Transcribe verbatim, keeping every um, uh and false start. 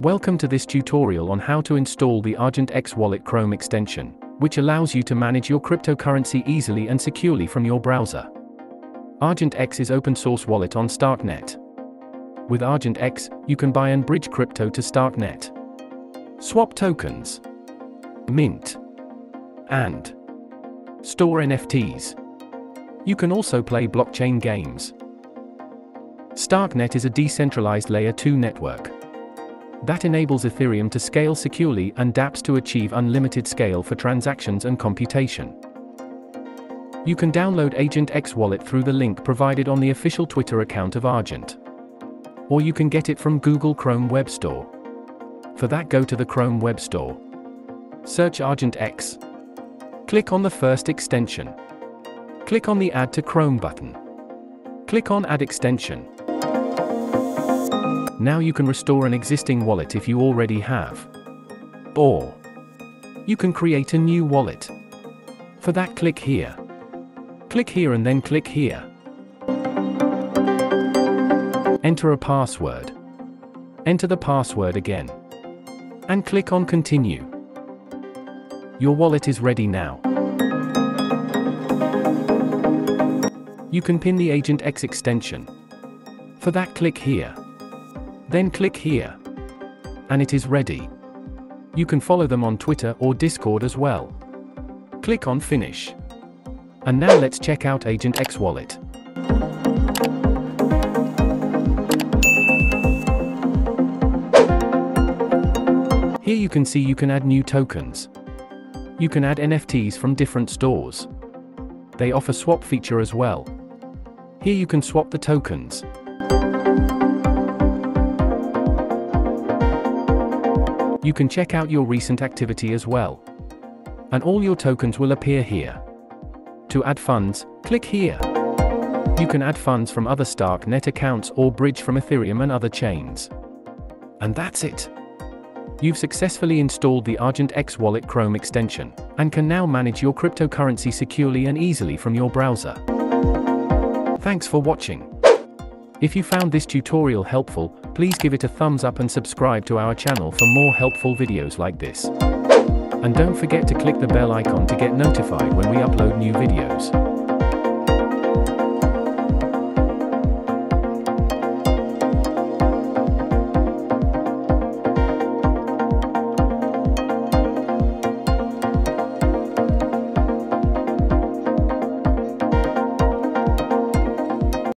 Welcome to this tutorial on how to install the Argent X Wallet Chrome extension, which allows you to manage your cryptocurrency easily and securely from your browser. Argent X is open source wallet on Starknet. With Argent X, you can buy and bridge crypto to Starknet. Swap tokens, mint, and store N F Ts. You can also play blockchain games. Starknet is a decentralized layer two network that enables Ethereum to scale securely and dApps to achieve unlimited scale for transactions and computation. You can download Argent X Wallet through the link provided on the official Twitter account of Argent. Or you can get it from Google Chrome Web Store. For that, go to the Chrome Web Store. Search Argent X. Click on the first extension. Click on the Add to Chrome button. Click on Add Extension. Now you can restore an existing wallet if you already have. Or you can create a new wallet. For that, click here. Click here and then click here. Enter a password. Enter the password again. And click on Continue. Your wallet is ready now. You can pin the Argent X extension. For that, click here. Then click here. And it is ready. You can follow them on Twitter or Discord as well. Click on Finish. And now let's check out Argent X Wallet. Here you can see you can add new tokens. You can add N F Ts from different stores. They offer swap feature as well. Here you can swap the tokens. You can check out your recent activity as well. And all your tokens will appear here. To add funds, click here. You can add funds from other Starknet accounts or bridge from Ethereum and other chains. And that's it. You've successfully installed the Argent X Wallet Chrome extension, and can now manage your cryptocurrency securely and easily from your browser. Thanks for watching. If you found this tutorial helpful, please give it a thumbs up and subscribe to our channel for more helpful videos like this. And don't forget to click the bell icon to get notified when we upload new videos.